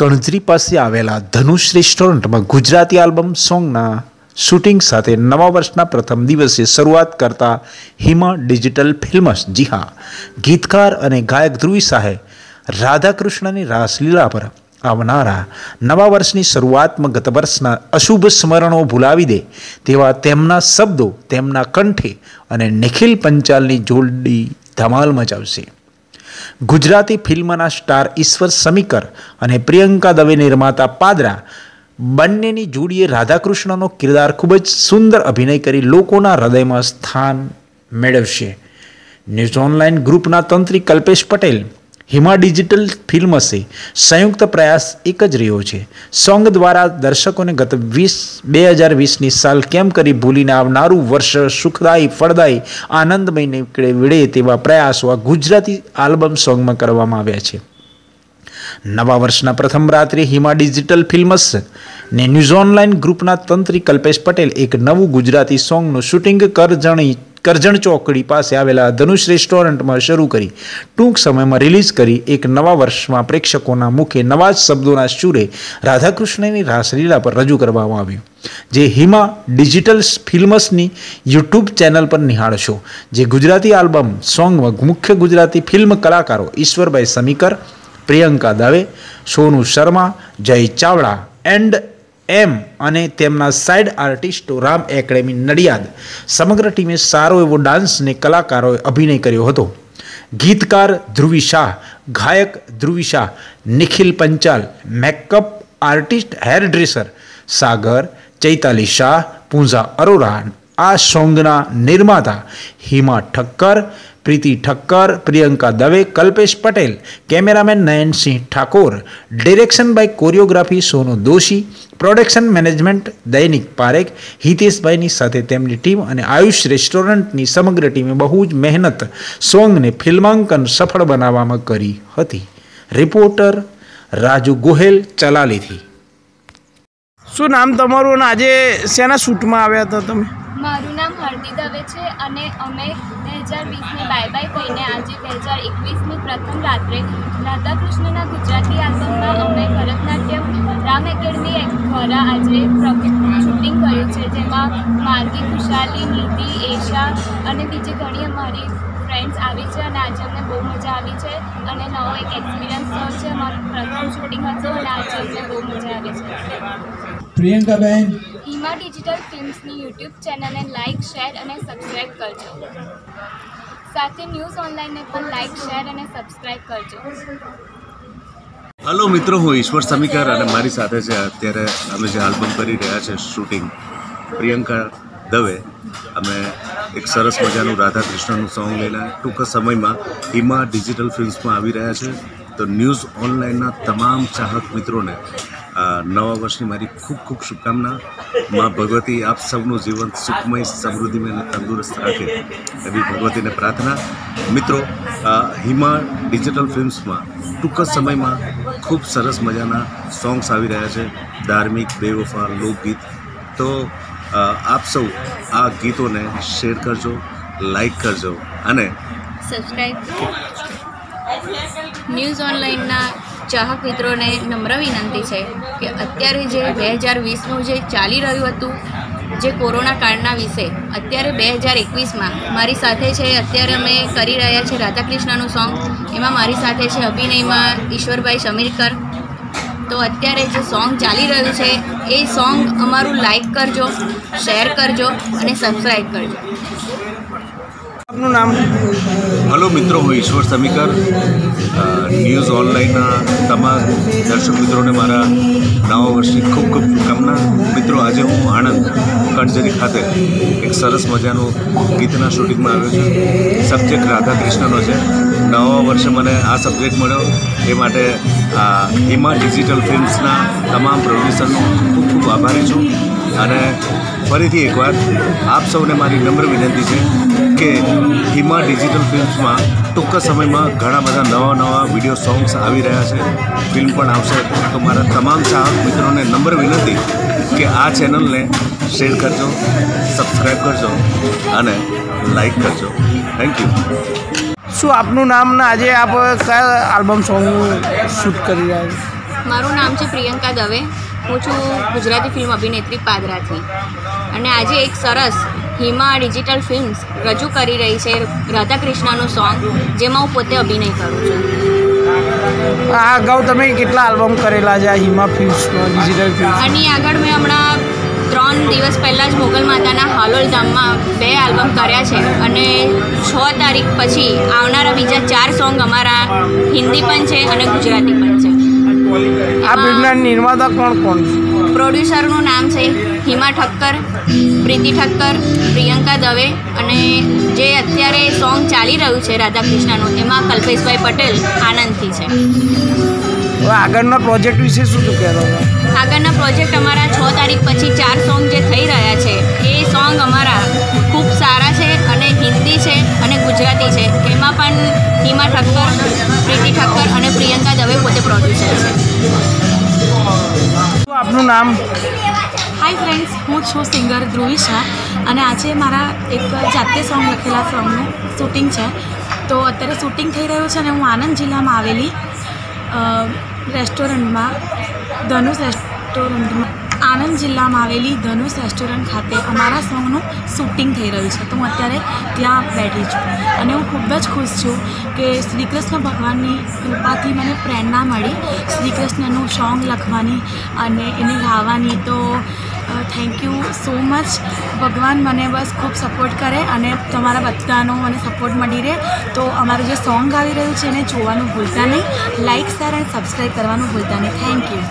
કણજરી પાસે આવેલા ધનુષ રેસ્ટોરન્ટમાં ગુજરાતી આલ્બમ સોંગના શૂટિંગ સાથે નવા વર્ષના પ્રથમ દિવસે શરૂઆત કરતા હિમા ડિજિટલ ફિલ્મ્સ, જી હા, ગીતકાર અને ગાયક ધ્રુવી શાહે રાધાકૃષ્ણની રાસલીલા પર આવનારા નવા વર્ષની શરૂઆતમાં ગત વર્ષના અશુભ સ્મરણો ભૂલાવી દે તેવા તેમના શબ્દો, તેમના કંઠે અને નિખિલ પંચાલની જોડી ધમાલ મચાવશે। गुजराती फिल्मना स्टार ईश्वर समीकर और प्रियंका दवे निर्माता पादरा बंनेनी जोड़ीए राधाकृष्णनो किरदार खूब ज सुंदर अभिनय करी लोकोना हृदयमां स्थान मेळवशे। न्यूज ऑनलाइन ग्रुपना तंत्री कल्पेश पटेल हिमा डिजिटल फिल्म से संयुक्त प्रयास एक ज रह्यो छे। सॉन्ग द्वारा दर्शकों ने गत 2020 नी साल केम करी भूलीने आवनारू वर्ष सुखदायी, फलदायी, आनंदमय निकळे विडे तेवा प्रयासों गुजराती आल्बम सॉन्ग में करवामां आव्या छे। नवा वर्षना प्रथम रात्रे हिमा डिजिटल फिल्म्स ने न्यूज ऑनलाइन ग्रुपना तंत्री कल्पेश पटेल एक नवू गुजराती सॉन्गनुं शूटिंग करजण चौकड़ी पास आवेला धनुष रेस्टोरंट में शुरू करी टूंक समय में रिलीज करी एक नवा वर्ष में प्रेक्षकों मुखे नवाज शब्दों सूरे राधाकृष्णनी रासलीला पर रजू करवामां आव्युं, जे हिमा डिजिटल फिल्म्सनी यूट्यूब चैनल पर निहाळशो। जे गुजराती आल्बम सॉन्ग में मुख्य गुजराती फिल्म कलाकारों ईश्वर भाई समीकर, प्रियंका दवे, सोनू शर्मा, जय चावड़ा एंड एम अने तेमना साइड आर्टिस्टों राम एकेडमी नडियाद समग्र टीमें सारो एवो डांस ने कलाकारों अभिनय कर्यो हतो। गीतकार ध्रुवी शाह, गायक Dhruvi Shah, Nikhil Panchal, makeup artist, hairdresser Sagar, Chaitali Shah, पूजा अरोरा, आ सॉन्गना निर्माता Hima Thakkar, Preeti Thakkar, Priyanka Dave, Kalpesh Patel, cameraman Nayan Singh Thakor, direction by choreography Sonu Doshi, production management Dainik Parekh, Hitesh भाई साथे तेमनी टीम और आयुष रेस्टोरंट की समग्र टीमें बहुज मेहनत सॉन्ग ने फिल्मांकन सफल बनावामां करी हती। रिपोर्टर राजू गोहेल चलाली थी। शू नाम तमारू ने आजे सेना शूट में आव्या हता तमे? मारू नाम हार्दिक दवे छे अने अमे 2020 में बाय बाय कहीने आज 2021 में प्रथम रात्रे राधाकृष्णना गुजराती आल्बम में अमे भरतनाट्यम राम एकेडमी एक द्वारा आज शूटिंग करू छे, जेमा मार्गी, खुशाली, नीति, एशा अने बीजी घणी अमारी फ्रेंड्स आवी छे अने आज अमने बहुत मजा आई है और नवो एक एक्सपीरियंस थयो छे। अमारू प्रथम शूटिंग हतुं अने आज अमने बहुत मजा आई है। प्रियंका बहन, हिमा डिजिटल फिल्म्स नी यूट्यूब चैनल ने लाइक, शेर और सब्सक्राइब करजो, साथ ही न्यूज ऑनलाइन ने पण लाइक, शेर और सब्सक्राइब करजो। हेलो मित्रों, हूँ ईश्वर समीकर और मारी साथे छे अत्यारे अमे जे आल्बम करी रह्या छे शूटिंग प्रियंका दवे। अमे एक सरस मजानुं राधाकृष्णनुं सॉन्ग लईने टूंक समयमां हिमा डिजिटल फिल्म्स में आवी रह्या छे। तो न्यूज ऑनलाइनना तमाम चाहक मित्रों ने नवा वर्षनी मारी खूब खूब शुभकामना। माँ भगवती आप सबनु जीवन सुखमय, समृद्धि में तंदुरुस्त रखे, एवी भगवती ने प्रार्थना। मित्रों, हिमा डिजिटल फिल्म्स में टूंक समय में खूब सरस मजाना सॉन्ग्स आवी रह्या छे, धार्मिक, बेवफा, लोकगीत। तो आप सौ आ गीतों ने शेर करजो, लाइक करजो अने सब्सक्राइब करजो। न्यूज ऑनलाइन ना चाहक मित्रों ने नम्र विनंती है कि अत्यारे जे 2020 में जे चाली रह्युं हतुं, जे कोरोना काळना विषे, अत्यारे 2021 में मारी साथे छे, अत्यारे अमे करी रह्या छे राधाकृष्णनुं सॉन्ग, एमां मारी साथे छे अभिनय में ईश्वर भाई समीकर। तो अत्यारे जे सॉन्ग चाली रह्युं छे ए सॉन्ग अमारुं लाइक करजो, शेर करजो अने सब्सक्राइब करजो। आपनुं नाम? हेलो मित्रों, हूँ ईश्वर समीकर। न्यूज ऑनलाइन तमाम दर्शक मित्रों ने मारा नवा वर्ष की खूब खूब शुभकामना। मित्रों, आज हूँ आणंद कणजरी खाते एक सरस मजानू गीतना शूटिंग में आव्यो छुं। सब्जेक्ट राधाकृष्णनो छे। नवा वर्ष मने आ सब्जेक्ट मळ्यो ए माटे हिमा डिजिटल फिल्म्सना तमाम प्रोड्यूसरनो खूब खूब आभारी छुं अने फरीथी एकवार आप सौने मारी नम्र विनंती है कि हिमा डिजिटल फिल्म्स में टूंक समय में घणा बधा नवा नवा विडियो सॉन्ग्स आवी रह्या छे, फिल्म पण आवशे। तो मारा तमाम चाहक मित्रों ने नम्र विनती कि आ चेनल ने शेर करजो, सब्सक्राइब करजो अने लाइक करजो। Thank you. शू आपनु नाम ने आजे आप क्या आल्बम सॉन्ग शूट करी रह्या छो? મારું નામ છે પ્રિયંકા દવે, હું છું ગુજરાતી ફિલ્મ અભિનેત્રી પાદરાથી અને આજે એક સરસ હિમા ડિજિટલ ફિલ્મ્સ રજૂ કરી રહી છે રાધાકૃષ્ણનું સોંગ, જેમાં હું પોતે અભિનય કરું છું. આ અગાઉ તમે કેટલા આલ્બમ કરેલા છે આ હિમા ફિલ્મ્સમાં ડિજિટલ ફિલ્મ? આની આગળ મેં હમણાં 3 દિવસ પહેલાં જ મોગલ માતાના હાલોલ ધામમાં 2 આલ્બમ કર્યા છે અને 6 તારીખ પછી આવનારા બીજા 4 સોંગ અમારા હિન્દી પણ છે અને ગુજરાતી પણ છે. આ ફિલ્મના નિર્માતા કોણ? પ્રોડ્યુસરનું નામ છે હિમા ઠક્કર, પ્રીતિ ઠક્કર, પ્રિયંકા દવે અને જે અત્યારે સોંગ ચાલી રહ્યું છે રાધાકૃષ્ણનું એમાં કલ્પેશભાઈ પટેલ આનંદથી છે. આગળના પ્રોજેક્ટ વિશે શું કહેવા? આગળના પ્રોજેક્ટ અમારા 6 તારીખ પછી 4 સોંગ જે થઈ રહ્યા છે એ સોંગ અમારા ખૂબ સારા છે અને હિન્દી છે અને ગુજરાતી છે. એમાં પણ હિમા ઠક્કર, પ્રીતિ ઠક્કર અને પ્રિયંકા દવે પોતે પ્રોડ્યુસર છે. આપનું નામ? હાય ફ્રેન્ડ્સ, હું છું સિંગર ધ્રુવી શાહ અને આજે મારા એક જાતે સોંગ લખેલા સોંગનું શૂટિંગ છે. તો અત્યારે શૂટિંગ થઈ રહ્યું છે અને હું આણંદ જિલ્લામાં આવેલી ધનુષ રેસ્ટોરન્ટ ખાતે અમારા સોંગનું શૂટિંગ થઈ રહ્યું છે. તો હું અત્યારે ત્યાં બેઠી છું અને હું ખૂબ જ ખુશ છું કે શ્રી કૃષ્ણ ભગવાનની કૃપાથી મને પ્રેરણા મળી શ્રી કૃષ્ણનું સોંગ લખવાની અને એને ગાવાની. તો થેન્ક યુ સો મચ. ભગવાન મને બસ ખૂબ સપોર્ટ કરે અને તમારા બધાનો મને સપોર્ટ મળી રહે. તો અમારું જે સોંગ આવી રહ્યું છે એને જોવાનું ભૂલતા નહીં, લાઇક શેર અને સબસ્ક્રાઈબ કરવાનું ભૂલતા નહીં. Thank you.